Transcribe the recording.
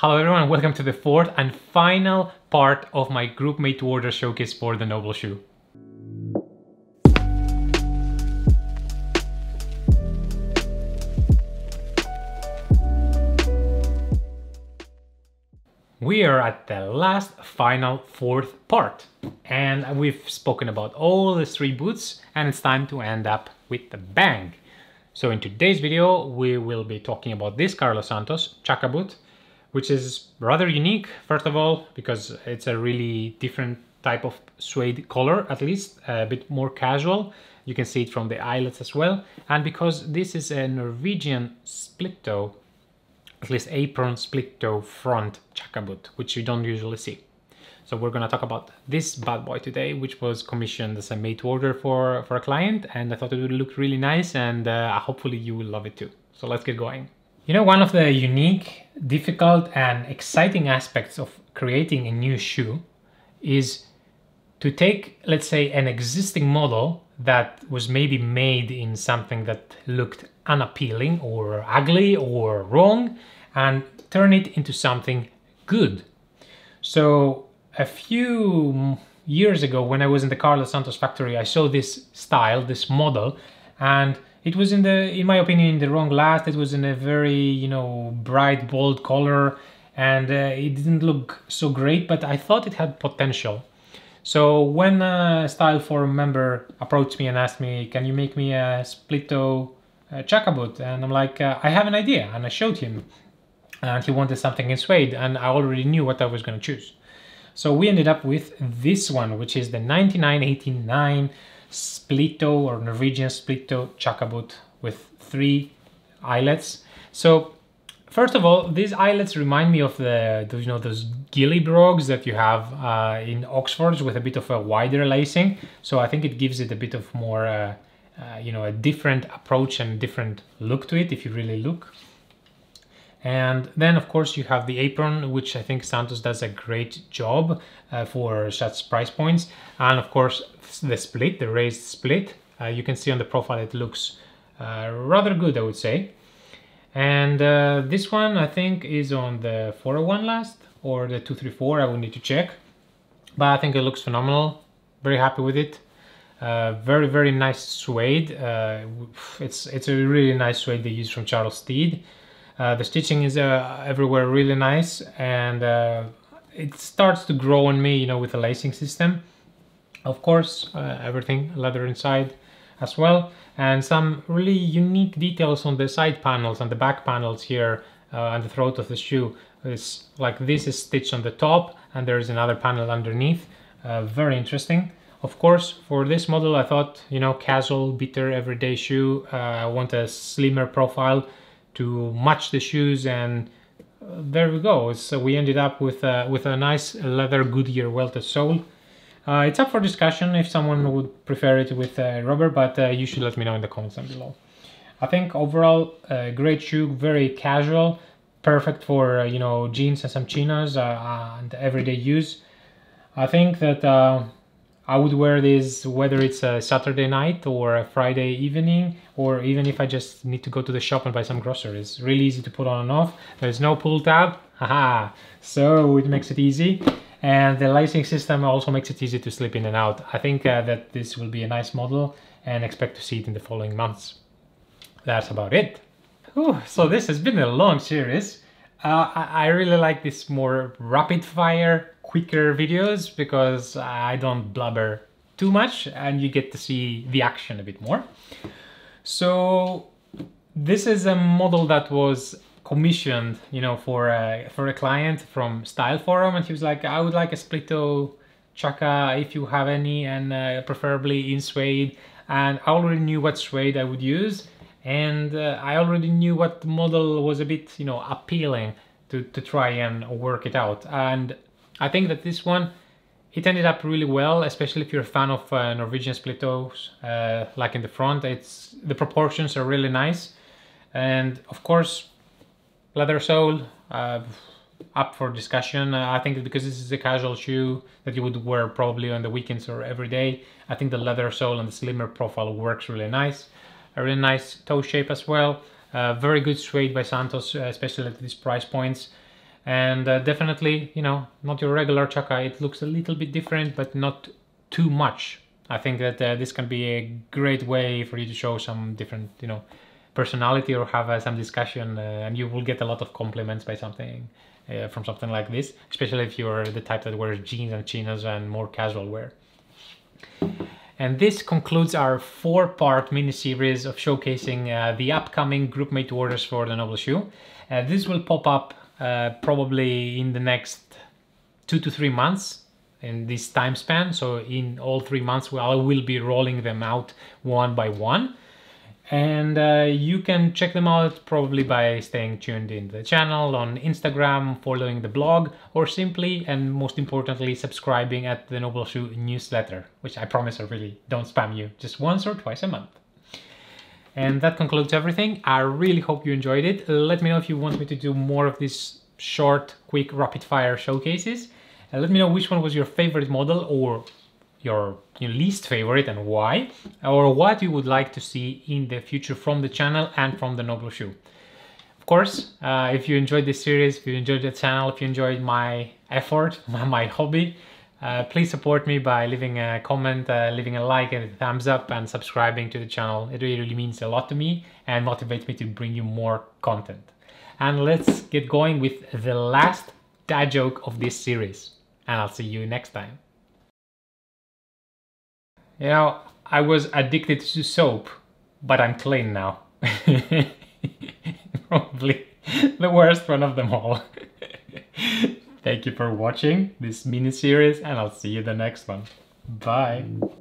Hello everyone, and welcome to the fourth and final part of my group made to order showcase for the Noble Shoe. We are at the last, final, fourth part, and we've spoken about all the three boots, and it's time to end up with a bang. So in today's video, we will be talking about this Carlos Santos Chukka boot, which is rather unique, first of all, because it's a really different type of suede color, at least a bit more casual. You can see it from the eyelets as well. And because this is a Norwegian split toe, at least apron split toe front Chukka boot, which you don't usually see. So we're gonna talk about this bad boy today, which was commissioned as a made to order for a client, and I thought it would look really nice, and hopefully you will love it too. So let's get going. You know, one of the unique, difficult and exciting aspects of creating a new shoe is to take, let's say, an existing model that was maybe made in something that looked unappealing or ugly or wrong, and turn it into something good. So a few years ago, when I was in the Carlos Santos factory, I saw this style, this model, and it was in my opinion, in the wrong last. It was in a very, you know, bright, bold color, and it didn't look so great, but I thought it had potential. So when a Style Forum member approached me and asked me, can you make me a split toe Chukka boot? And I'm like, I have an idea. And I showed him, and he wanted something in suede, and I already knew what I was going to choose. So we ended up with this one, which is the 9989 split toe or Norwegian split toe Chukka boot with three eyelets. So first of all, these eyelets remind me of you know, those Ghillie Brogues that you have in Oxfords with a bit of a wider lacing. So I think it gives it a bit of more, you know, a different approach and different look to it if you really look. And then of course you have the apron, which I think Santos does a great job for such price points. And of course the split, the raised split, you can see on the profile it looks rather good, I would say. And this one I think is on the 401 last or the 234, I will need to check. But I think it looks phenomenal, very happy with it. Very, very nice suede, it's a really nice suede they use from Charles Stead. The stitching is everywhere really nice, and it starts to grow on me, you know, with the lacing system. Of course, everything leather inside as well, and some really unique details on the side panels and the back panels here and the throat of the shoe. It's like this is stitched on the top and there is another panel underneath. Very interesting. Of course, for this model I thought, you know, casual, bitter, everyday shoe. I want a slimmer profile to match the shoes, and there we go. So we ended up with a nice leather Goodyear welted sole. It's up for discussion if someone would prefer it with rubber, but you should let me know in the comments down below. I think overall great shoe, very casual, perfect for you know, jeans and some chinos and everyday use. I think that I would wear this whether it's a Saturday night or a Friday evening, or even if I just need to go to the shop and buy some groceries. Really easy to put on and off. There's no pull tab, haha, so it makes it easy. And the lacing system also makes it easy to slip in and out. I think that this will be a nice model, and expect to see it in the following months. That's about it. Whew, so this has been a long series. I really like this more rapid fire, quicker videos because I don't blubber too much and you get to see the action a bit more. So this is a model that was commissioned, you know, for a client from Style Forum, and he was like, I would like a split toe Chukka if you have any, and preferably in suede. And I already knew what suede I would use, and I already knew what model was a bit, you know, appealing to try and work it out. And I think that this one, it ended up really well, especially if you're a fan of Norwegian split toes, like in the front. It's the proportions are really nice, and of course leather sole, up for discussion. I think that because this is a casual shoe that you would wear probably on the weekends or every day, I think the leather sole and the slimmer profile works really nice. A really nice toe shape as well. Very good suede by Santos, especially at these price points. and definitely, you know, not your regular chukka. It looks a little bit different, but not too much. I think that this can be a great way for you to show some different, you know, personality, or have some discussion, and you will get a lot of compliments by something from something like this, especially if you're the type that wears jeans and chinos and more casual wear. And this concludes our four-part mini-series of showcasing the upcoming groupmate orders for the Noble Shoe. This will pop up probably in the next 2 to 3 months in this time span. So in all 3 months, I will be rolling them out one by one. And you can check them out probably by staying tuned in the channel, on Instagram, following the blog, or simply, and most importantly, subscribing at the Noble Shoe newsletter, which I promise I really don't spam you, just once or twice a month. And that concludes everything. I really hope you enjoyed it. Let me know if you want me to do more of these short, quick, rapid-fire showcases. Let me know which one was your favorite model, or your least favorite, and why, or what you would like to see in the future from the channel and from the Noble Shoe. Of course, if you enjoyed this series, if you enjoyed the channel, if you enjoyed my effort, my hobby, please support me by leaving a comment, leaving a like and a thumbs up, and subscribing to the channel. It really means a lot to me and motivates me to bring you more content. And let's get going with the last dad joke of this series, and I'll see you next time. You know, I was addicted to soap, but I'm clean now. Probably the worst one of them all. Thank you for watching this mini-series, and I'll see you the next one. Bye!